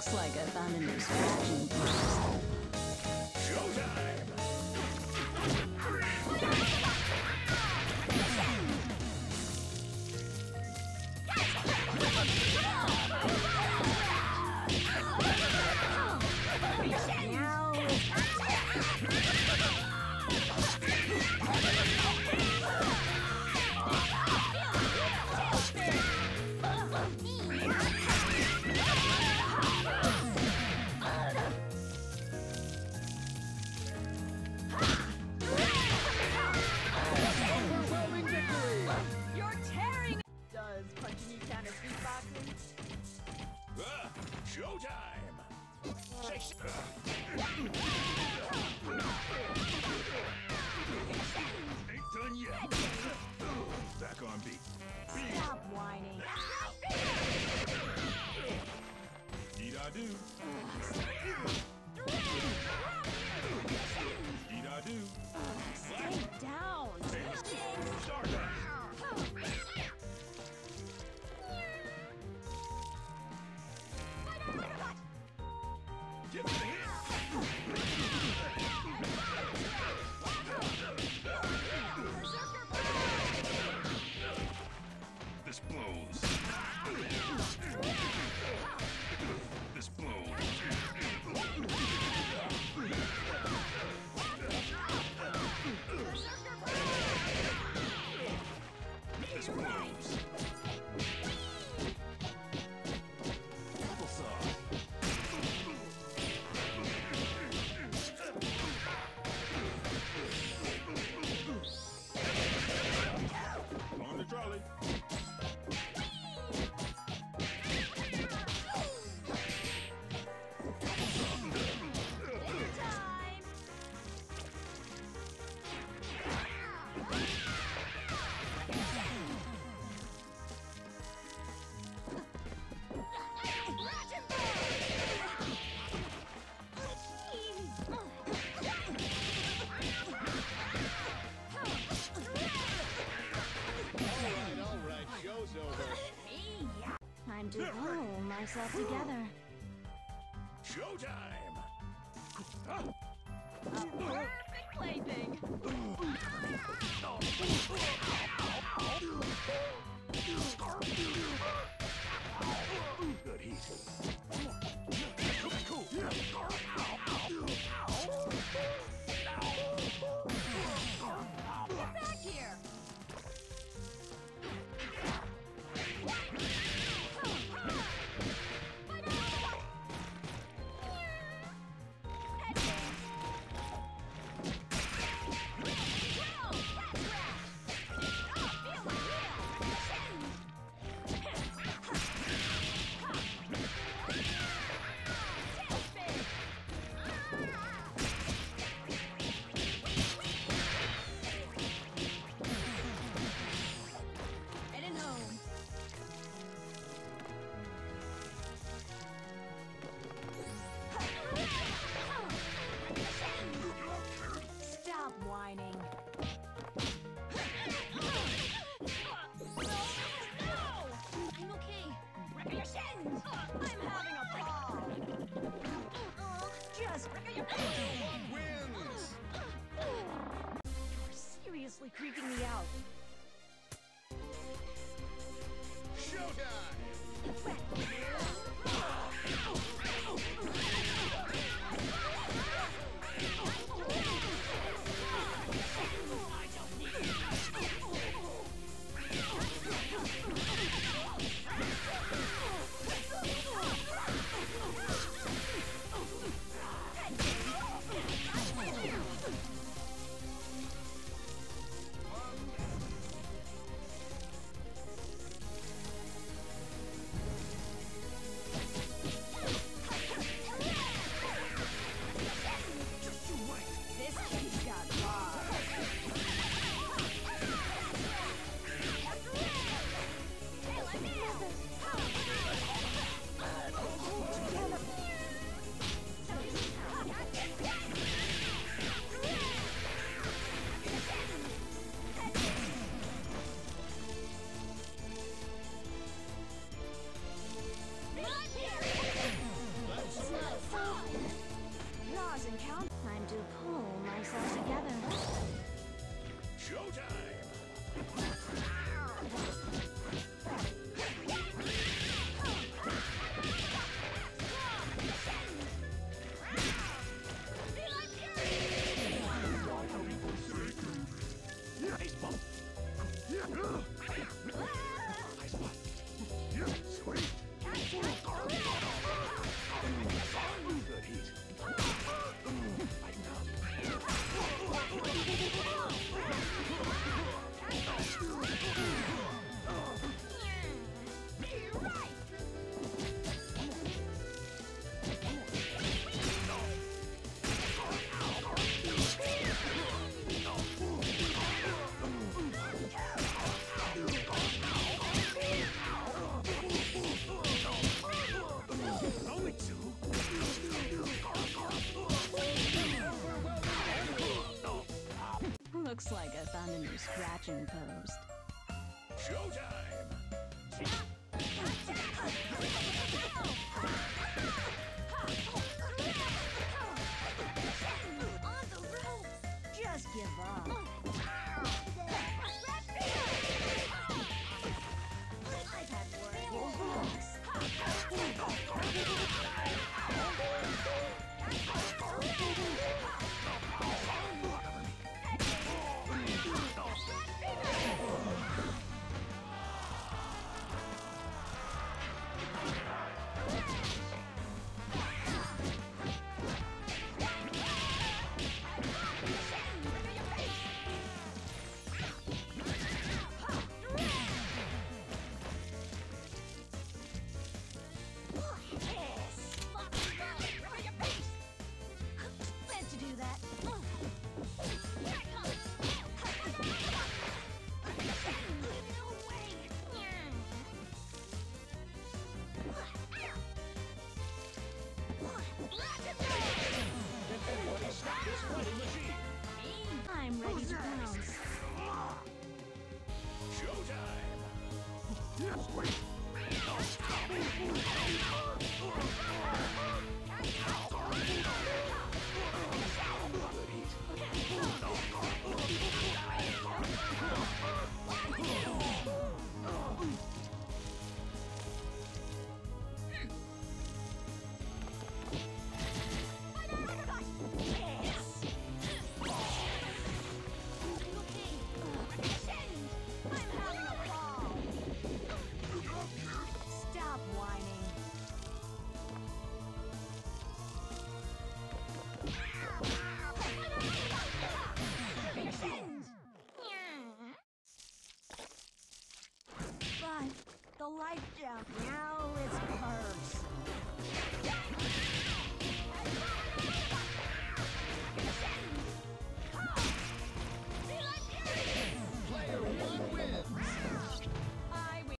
Looks like I found a new scratching system. Time to pull myself together. Showtime! A perfect plaything! Good heat. One. Looks like I found a new scratching post. Showtime! On the ropes! Just give up. I've had worse. The light down now.